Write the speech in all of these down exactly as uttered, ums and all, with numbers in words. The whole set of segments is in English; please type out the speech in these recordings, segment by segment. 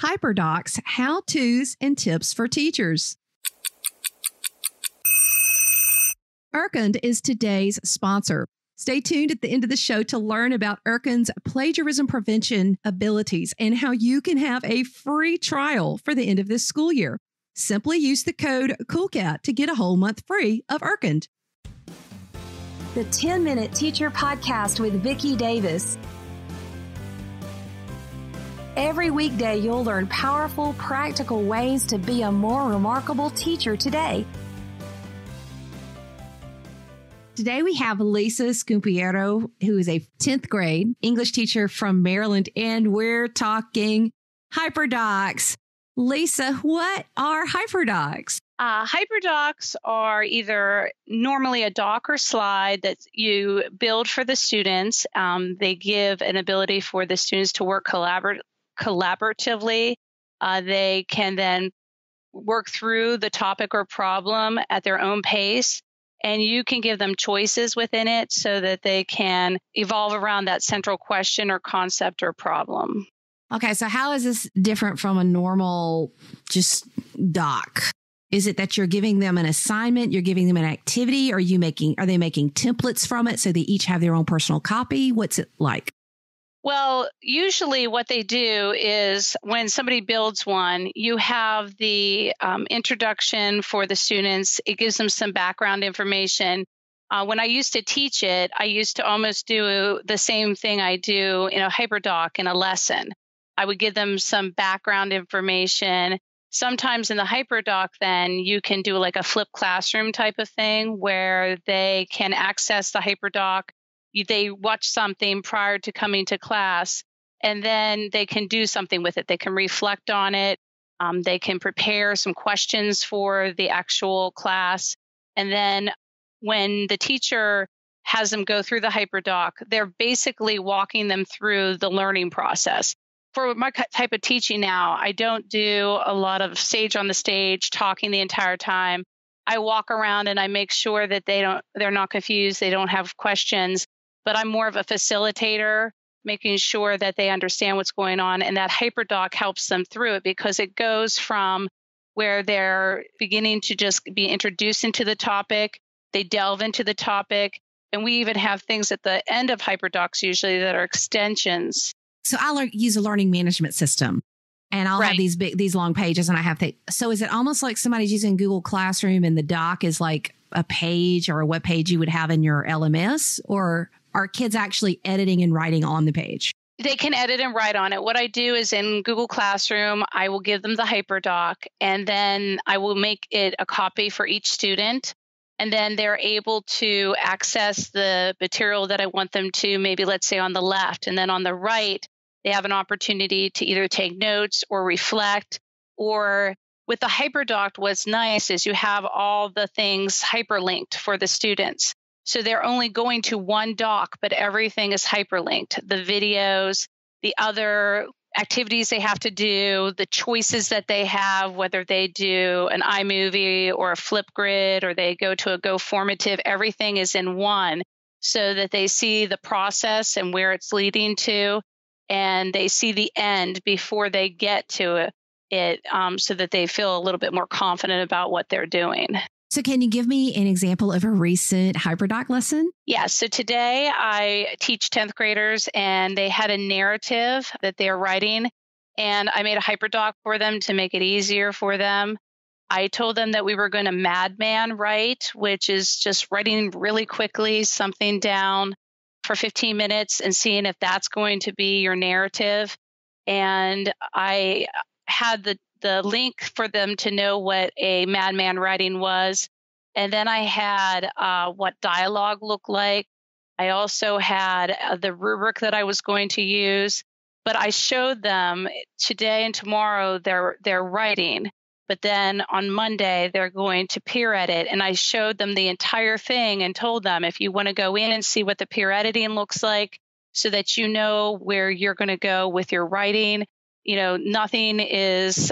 HyperDocs how-tos and tips for teachers. Urkund is today's sponsor. Stay tuned at the end of the show to learn about Urkund's plagiarism prevention abilities and how you can have a free trial for the end of this school year. Simply use the code COOLCAT to get a whole month free of Urkund. The ten-Minute Teacher Podcast with Vicki Davis. Every weekday, you'll learn powerful, practical ways to be a more remarkable teacher today. Today we have Lisa Scumpieru, who is a tenth grade English teacher from Maryland, and we're talking HyperDocs. Lisa, what are HyperDocs? Uh, HyperDocs are either normally a doc or slide that you build for the students. Um, they give an ability for the students to work collabor- collaboratively. Uh, they can then work through the topic or problem at their own pace, and you can give them choices within it so that they can evolve around that central question or concept or problem. Okay, so how is this different from a normal just doc? Is it that you're giving them an assignment, you're giving them an activity, or are you making are they making templates from it so they each have their own personal copy? What's it like? Well, usually what they do is when somebody builds one, you have the um, introduction for the students. It gives them some background information. Uh, when I used to teach it, I used to almost do the same thing I do in a HyperDoc in a lesson. I would give them some background information. Sometimes in the HyperDoc, then you can do like a flip classroom type of thing where they can access the HyperDoc. They watch something prior to coming to class, and then they can do something with it. They can reflect on it. Um, they can prepare some questions for the actual class. And then when the teacher has them go through the HyperDoc, they're basically walking them through the learning process. For my type of teaching now, I don't do a lot of sage on the stage talking the entire time. I walk around and I make sure that they don't, they're not confused. They don't have questions. But I'm more of a facilitator, making sure that they understand what's going on. And that HyperDoc helps them through it because it goes from where they're beginning to just be introduced into the topic. They delve into the topic. And we even have things at the end of HyperDocs usually that are extensions. So I learn, use a learning management system. And I'll right. have these big, these long pages, and I have to. So is it almost like somebody's using Google Classroom, and the doc is like a page or a web page you would have in your L M S, or are kids actually editing and writing on the page? They can edit and write on it. What I do is in Google Classroom, I will give them the HyperDoc, and then I will make it a copy for each student. And then they're able to access the material that I want them to, maybe let's say on the left, and then on the right, they have an opportunity to either take notes or reflect. Or with the HyperDoc, what's nice is you have all the things hyperlinked for the students. So they're only going to one doc, but everything is hyperlinked. The videos, the other activities they have to do, the choices that they have, whether they do an iMovie or a Flipgrid or they go to a Go Formative, everything is in one so that they see the process and where it's leading to. And they see the end before they get to it um, so that they feel a little bit more confident about what they're doing. So can you give me an example of a recent HyperDoc lesson? Yeah. So today I teach tenth graders and they had a narrative that they're writing. And I made a HyperDoc for them to make it easier for them. I told them that we were going to madman write, which is just writing really quickly something down for fifteen minutes and seeing if that's going to be your narrative. And I had the, the link for them to know what a madman writing was. And then I had uh, what dialogue looked like. I also had uh, the rubric that I was going to use. But I showed them today and tomorrow they're, they're writing. But then on Monday, they're going to peer edit. And I showed them the entire thing and told them, if you want to go in and see what the peer editing looks like so that you know where you're going to go with your writing, you know, nothing is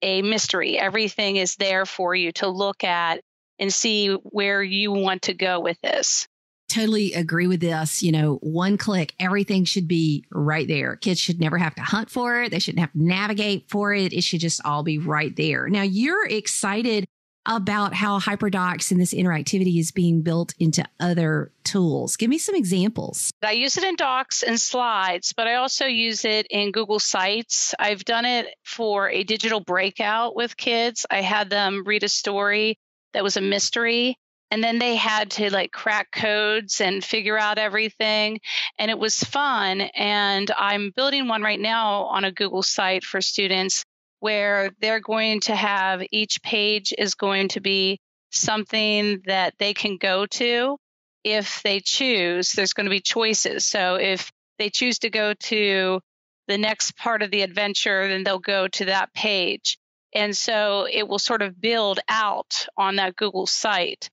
a mystery. Everything is there for you to look at and see where you want to go with this. totally agree with this. You know, one click, everything should be right there. Kids should never have to hunt for it. They shouldn't have to navigate for it. It should just all be right there. Now, you're excited about how HyperDocs and this interactivity is being built into other tools. Give me some examples. I use it in Docs and Slides, but I also use it in Google Sites. I've done it for a digital breakout with kids. I had them read a story that was a mystery. And then they had to like crack codes and figure out everything. And it was fun. And I'm building one right now on a Google site for students where they're going to have each page is going to be something that they can go to if they choose. There's going to be choices. So if they choose to go to the next part of the adventure, then they'll go to that page. And so it will sort of build out on that Google site.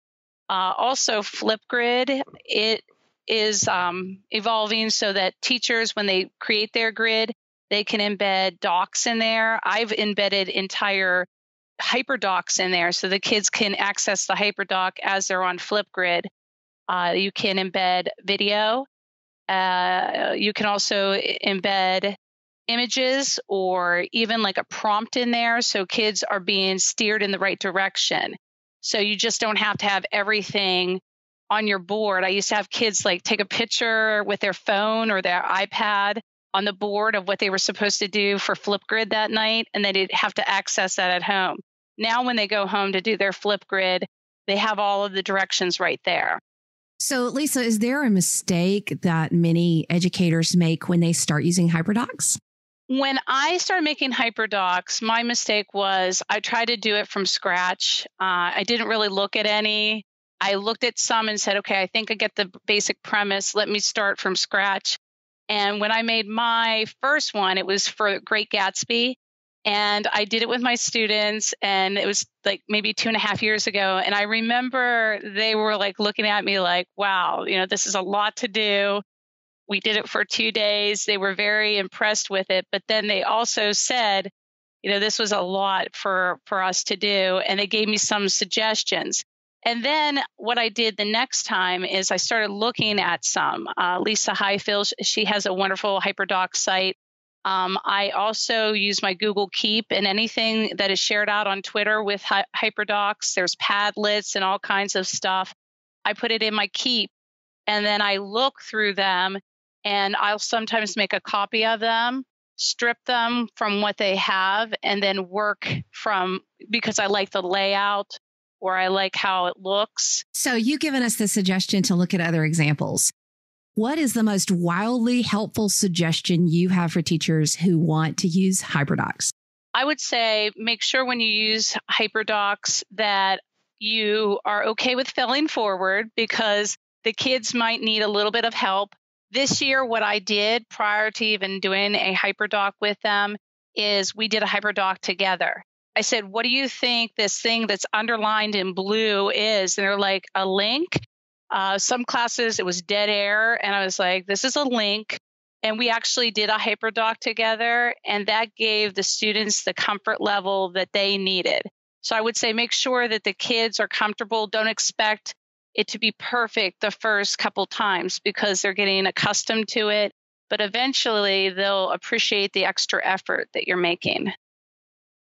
Uh, also, Flipgrid, it is um, evolving so that teachers, when they create their grid, they can embed docs in there. I've embedded entire HyperDocs in there so the kids can access the HyperDoc as they're on Flipgrid. Uh, you can embed video. Uh, you can also embed images or even like a prompt in there so kids are being steered in the right direction. So you just don't have to have everything on your board. I used to have kids like take a picture with their phone or their iPad on the board of what they were supposed to do for Flipgrid that night, and they didn't have to access that at home. Now when they go home to do their Flipgrid, they have all of the directions right there. So Lisa, is there a mistake that many educators make when they start using HyperDocs? When I started making HyperDocs, my mistake was I tried to do it from scratch. Uh, I didn't really look at any. I looked at some and said, okay, I think I get the basic premise. Let me start from scratch. And when I made my first one, it was for Great Gatsby. And I did it with my students. And it was like maybe two and a half years ago. And I remember they were like looking at me like, wow, you know, this is a lot to do. We did it for two days. They were very impressed with it. But then they also said, you know, this was a lot for, for us to do. And they gave me some suggestions. And then what I did the next time is I started looking at some. Uh, Lisa Highfill, she has a wonderful HyperDoc site. Um, I also use my Google Keep and anything that is shared out on Twitter with hi- HyperDocs. There's Padlets and all kinds of stuff. I put it in my Keep. And then I look through them. And I'll sometimes make a copy of them, strip them from what they have, and then work from, because I like the layout or I like how it looks. So you've given us the suggestion to look at other examples. What is the most wildly helpful suggestion you have for teachers who want to use HyperDocs? I would say make sure when you use HyperDocs that you are okay with failing forward because the kids might need a little bit of help. This year, what I did prior to even doing a HyperDoc with them is we did a HyperDoc together. I said, what do you think this thing that's underlined in blue is? And they're like, a link. Uh, some classes, it was dead air. And I was like, this is a link. And we actually did a HyperDoc together. And that gave the students the comfort level that they needed. So I would say make sure that the kids are comfortable. Don't expect it to be perfect the first couple times because they're getting accustomed to it, but eventually they'll appreciate the extra effort that you're making.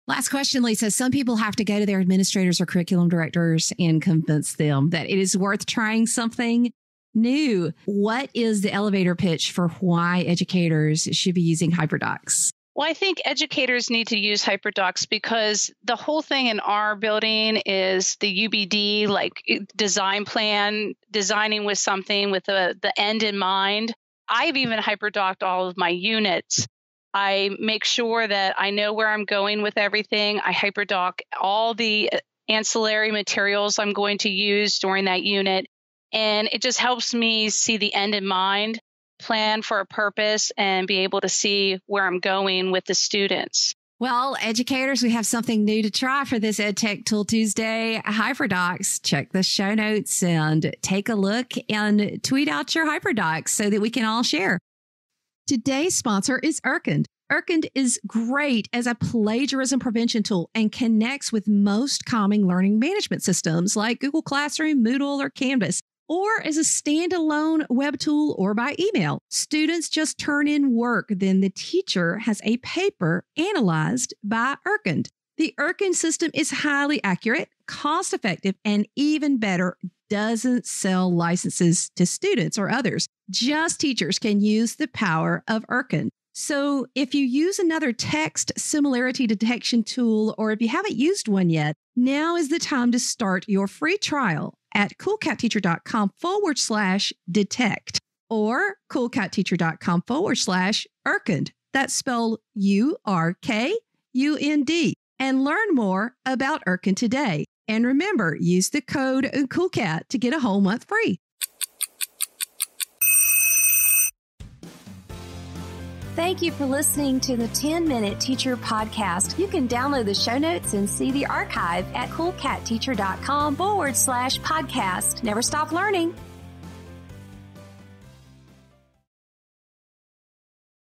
Last question, Lisa. Some people have to go to their administrators or curriculum directors and convince them that it is worth trying something new. What is the elevator pitch for why educators should be using HyperDocs? Well, I think educators need to use HyperDocs because the whole thing in our building is the U B D, like design plan, designing with something with the, the end in mind. I've even HyperDoc'd all of my units. I make sure that I know where I'm going with everything. I HyperDoc all the ancillary materials I'm going to use during that unit. And it just helps me see the end in mind, plan for a purpose, and be able to see where I'm going with the students. Well, educators, we have something new to try for this EdTech Tool Tuesday. HyperDocs, check the show notes and take a look and tweet out your HyperDocs so that we can all share. Today's sponsor is Urkund. Urkund is great as a plagiarism prevention tool and connects with most common learning management systems like Google Classroom, Moodle, or Canvas. or as a standalone web tool or by email. Students just turn in work. Then the teacher has a paper analyzed by Urkund. The Urkund system is highly accurate, cost-effective, and even better, doesn't sell licenses to students or others. Just teachers can use the power of Urkund. So if you use another text similarity detection tool, or if you haven't used one yet, now is the time to start your free trial at coolcatteacher.com forward slash detect or coolcatteacher.com forward slash Urkund. That's spelled U R K U N D. And learn more about Urkund today. And remember, use the code COOLCAT to get a whole month free. Thank you for listening to the ten-Minute Teacher Podcast. You can download the show notes and see the archive at coolcatteacher.com forward slash podcast. Never stop learning.